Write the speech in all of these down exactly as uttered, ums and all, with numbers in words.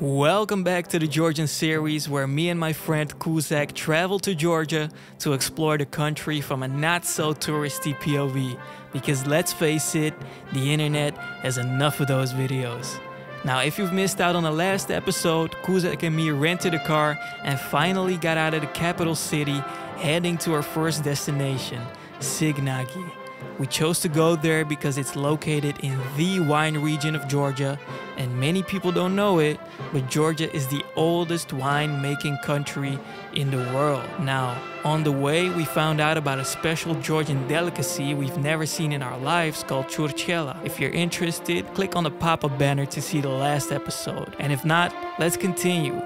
Welcome back to the Georgian series, where me and my friend Kuzek travel to Georgia to explore the country from a not-so-touristy P O V. Because let's face it, the internet has enough of those videos. Now, if you've missed out on the last episode, Kuzek and me rented a car and finally got out of the capital city, heading to our first destination, Sighnaghi. We chose to go there because it's located in the wine region of Georgia, and many people don't know it, but Georgia is the oldest wine-making country in the world. Now, on the way, we found out about a special Georgian delicacy we've never seen in our lives called Churchela. If you're interested, click on the pop-up banner to see the last episode. And if not, let's continue.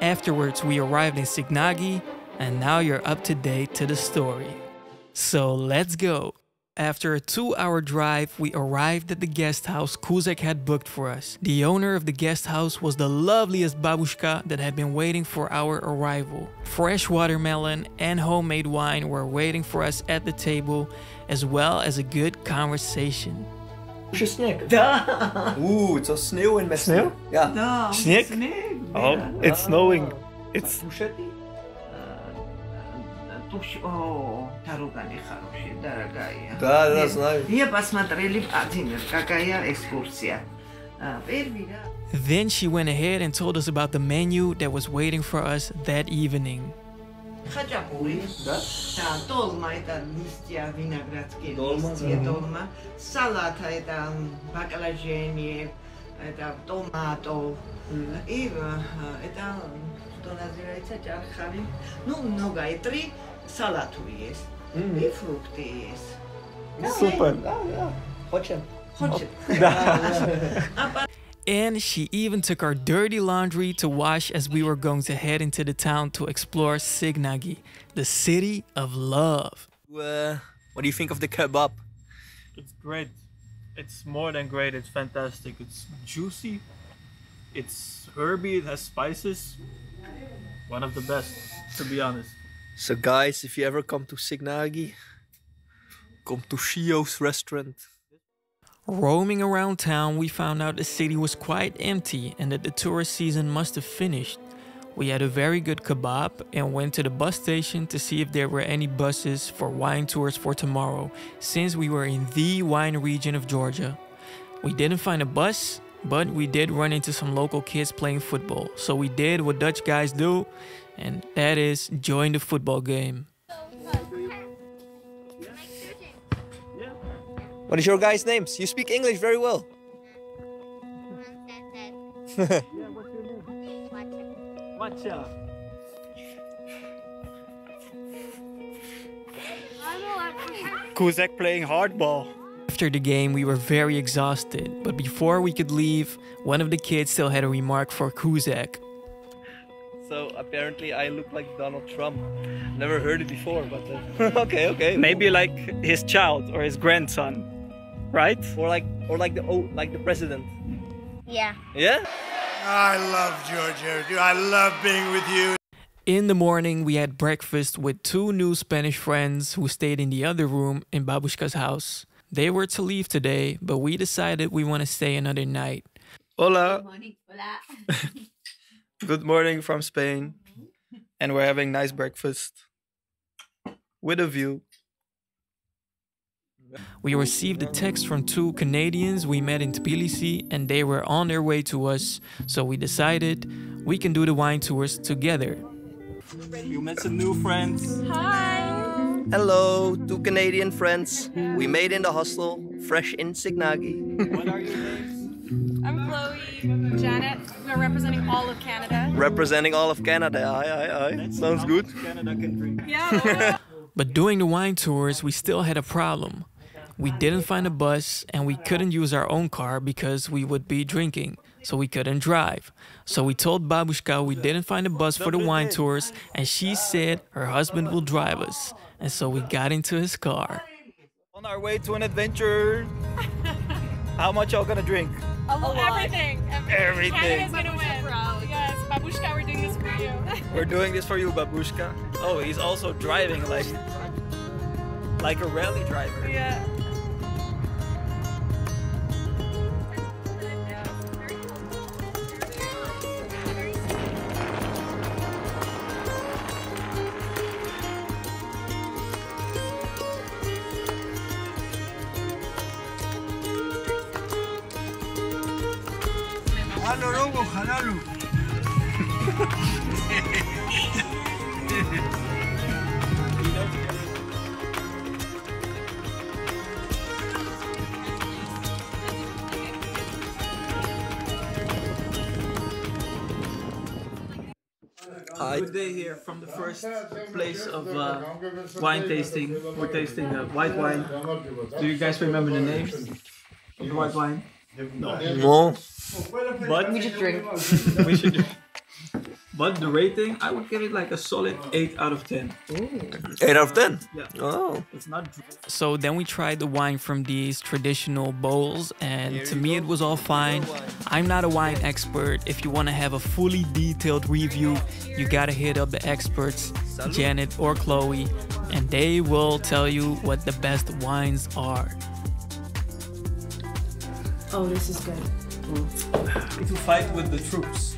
Afterwards, we arrived in Sighnaghi, and now you're up to date to the story. So let's go. After a two-hour drive, we arrived at the guest house Kuzek had booked for us. The owner of the guest house was the loveliest babushka that had been waiting for our arrival. Fresh watermelon and homemade wine were waiting for us at the table, as well as a good conversation. Snake. Ooh, it's a snow in my snow? Yeah. No, snake? Snake. Oh, it's snowing. It's... Oh, that's nice. Then she went ahead and told us about the menu that was waiting for us that evening. Salatu jest I frukty jest. Super. Хочем. Хочем. And she even took our dirty laundry to wash as we were going to head into the town to explore Sighnaghi, the city of love. Uh, what do you think of the kebab? It's great. It's more than great. It's fantastic. It's juicy. It's herby. It has spices. One of the best, to be honest. So guys, if you ever come to Sighnaghi, come to Shio's restaurant. Roaming around town, we found out the city was quite empty and that the tourist season must have finished. We had a very good kebab and went to the bus station to see if there were any buses for wine tours for tomorrow, since we were in the wine region of Georgia. We didn't find a bus, but we did run into some local kids playing football, so we did what Dutch guys do, and that is join the football game. What is your guys' names? You speak English very well. Yeah, what's your name? Matcha. Kuzek playing hardball. After the game, we were very exhausted, but before we could leave, one of the kids still had a remark for Kuzek. So apparently I look like Donald Trump. Never heard it before, but uh, okay, okay. Maybe like his child or his grandson, right? Or like, or like the oh, like the president. Yeah. Yeah. I love Georgia. I love being with you. In the morning, we had breakfast with two new Spanish friends who stayed in the other room in Babushka's house. They were to leave today, but we decided we want to stay another night. Hola. Good morning. Hola. Good morning from Spain, and we're having nice breakfast with a view. We received a text from two Canadians we met in Tbilisi, and they were on their way to us, so we decided we can do the wine tours together. You met some new friends. Hi! Hello, two Canadian friends we made in the hostel, fresh in Sighnaghi. What are your names? I'm Chloe, Janet, we're representing all of Canada. Representing all of Canada, aye, aye, aye. That's sounds good. Canada can drink. Yeah, but doing the wine tours, we still had a problem. We didn't find a bus and we couldn't use our own car because we would be drinking, so we couldn't drive. So we told Babushka we didn't find a bus for the wine tours, and she said her husband will drive us. And so we got into his car. On our way to an adventure. How much y'all gonna drink? Oh, everything. Everything. Canada's gonna win. Yes, Babushka, we're doing this for you. We're doing this for you, Babushka. Oh, he's also driving like, like a rally driver. Yeah. Halo robo, halalu. Good day here from the first place of uh, wine tasting. We're tasting uh, white wine. Do you guys remember the names of the white wine? No. No. But we should drink. we should drink. But the rating, I would give it like a solid eight out of ten. Ooh. eight out of ten? Yeah. Oh. It's not... So then we tried the wine from these traditional bowls, and to me it was all fine. I'm not a wine expert. If you want to have a fully detailed review, you gotta hit up the experts, Janet or Chloe, and they will tell you what the best wines are. Oh, this is good. Ooh. To fight with the troops.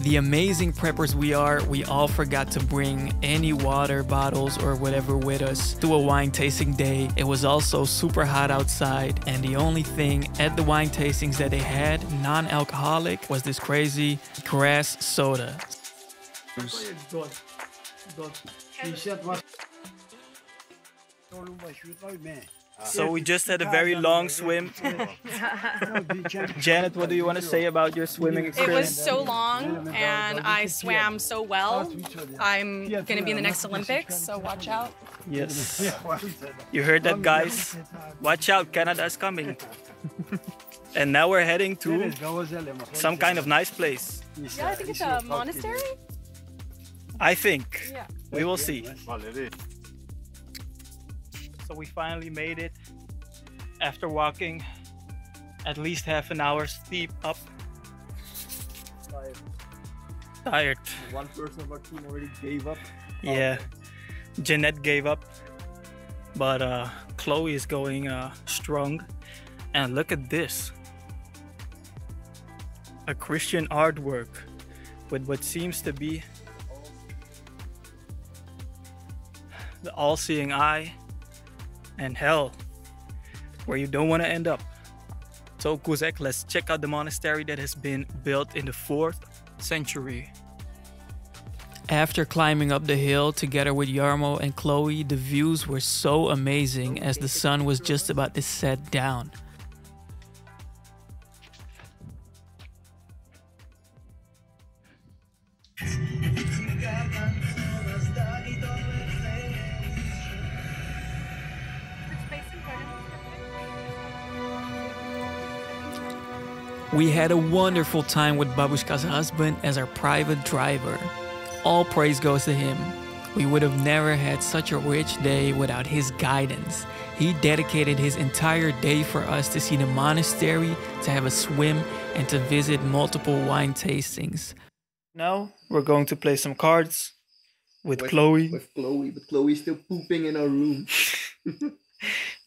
The amazing preppers we are, we all forgot to bring any water bottles or whatever with us to a wine tasting day. It was also super hot outside, and the only thing at the wine tastings that they had, non-alcoholic, was this crazy grass soda. So we just had a very long swim. Janet, what do you want to say about your swimming experience? It was so long, and I swam so well. I'm going to be in the next Olympics, so watch out. Yes. You heard that, guys? Watch out, Canada's coming. And now we're heading to some kind of nice place. Yeah, I think it's a monastery? I think. Yeah. We will see. So we finally made it after walking at least half an hour steep up. Tired. Tired. One person of our team already gave up. Yeah, oh. Jeanette gave up, but uh, Chloe is going uh, strong. And look at this, a Christian artwork with what seems to be the all-seeing eye. And hell, where you don't want to end up. So Kuzek, let's check out the monastery that has been built in the fourth century. After climbing up the hill together with Yarmo and Chloe, the views were so amazing as the sun was just about to set down. We had a wonderful time with Babushka's husband as our private driver. All praise goes to him. We would have never had such a rich day without his guidance. He dedicated his entire day for us to see the monastery, to have a swim, and to visit multiple wine tastings. Now we're going to play some cards with, with Chloe. With Chloe, but Chloe's still pooping in our room.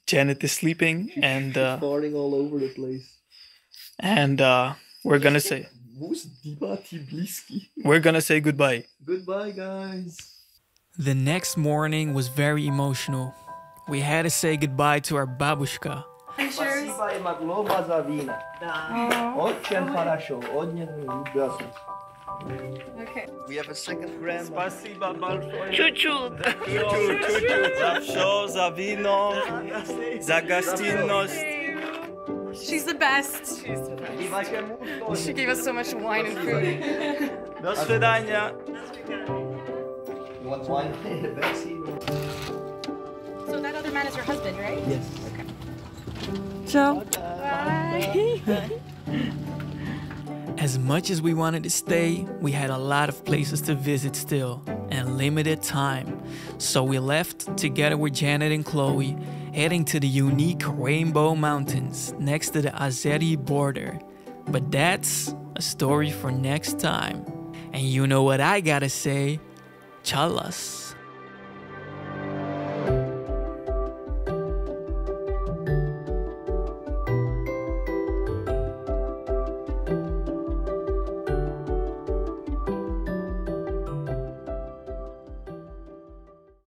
Janet is sleeping and... Uh, She's farting all over the place. And uh, we're gonna say we're gonna say goodbye. Goodbye, guys. The next morning was very emotional. We had to say goodbye to our babushka. Pictures. Okay. We have a second grandma. Chuchu. Chuchu. She's the best. She's the best. She gave us so much wine and food. Do svidania. You want wine? So that other man is your husband, right? Yes. Okay. Ciao. Bye. As much as we wanted to stay, we had a lot of places to visit still and limited time. So we left together with Janet and Chloe, heading to the unique Rainbow Mountains next to the Azeri border. But that's a story for next time. And you know what I gotta say, chalas.